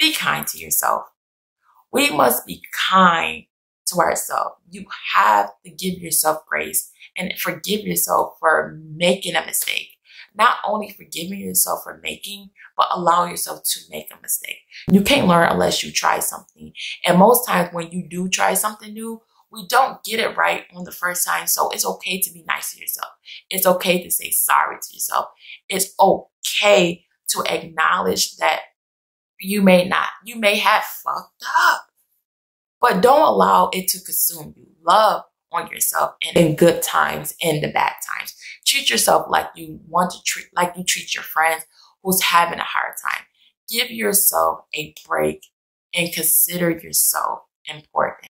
Be kind to yourself. We must be kind to ourselves. You have to give yourself grace and forgive yourself for making a mistake. Not only forgiving yourself for making, but allow yourself to make a mistake. You can't learn unless you try something. And most times when you do try something new, we don't get it right on the first time. So it's okay to be nice to yourself. It's okay to say sorry to yourself. It's okay to acknowledge that you may have fucked up, but don't allow it to consume you. Love on yourself, and in good times and the bad times. Treat yourself like you treat your friends who's having a hard time. Give yourself a break and consider yourself important.